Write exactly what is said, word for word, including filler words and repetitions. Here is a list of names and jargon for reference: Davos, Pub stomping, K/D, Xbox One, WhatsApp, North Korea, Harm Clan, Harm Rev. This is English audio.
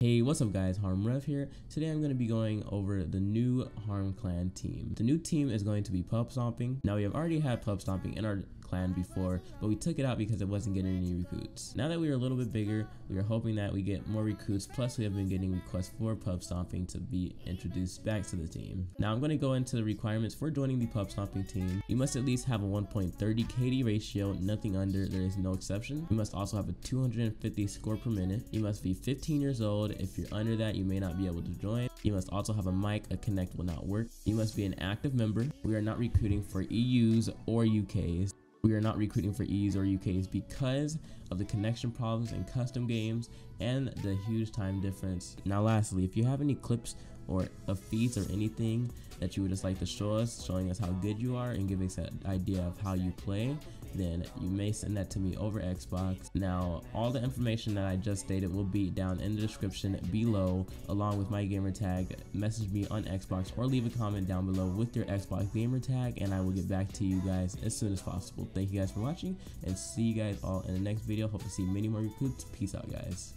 Hey, what's up guys, Harm Rev here. Today I'm going to be going over the new Harm Clan team. The new team is going to be pub stomping. Now we have already had pub stomping in our clan before, but we took it out because it wasn't getting any recruits. Now that we are a little bit bigger, we are hoping that we get more recruits, plus we have been getting requests for pub stomping to be introduced back to the team. Now I'm going to go into the requirements for joining the pub stomping team. You must at least have a one point three zero K D ratio, nothing under, there is no exception. You must also have a two hundred fifty score per minute. You must be fifteen years old. If you're under that, you may not be able to join. You must also have a mic, a connect will not work. You must be an active member. We are not recruiting for E Us or U Ks. We are not recruiting for E Us or U Ks because of the connection problems in custom games and the huge time difference. Now lastly, if you have any clips or of feats or anything that you would just like to show us, showing us how good you are and giving us an idea of how you play, then you may send that to me over Xbox. Now, all the information that I just stated will be down in the description below, along with my gamer tag. Message me on Xbox or leave a comment down below with your Xbox gamer tag, and I will get back to you guys as soon as possible. Thank you guys for watching, and see you guys all in the next video. Hope to see many more recruits. Peace out, guys.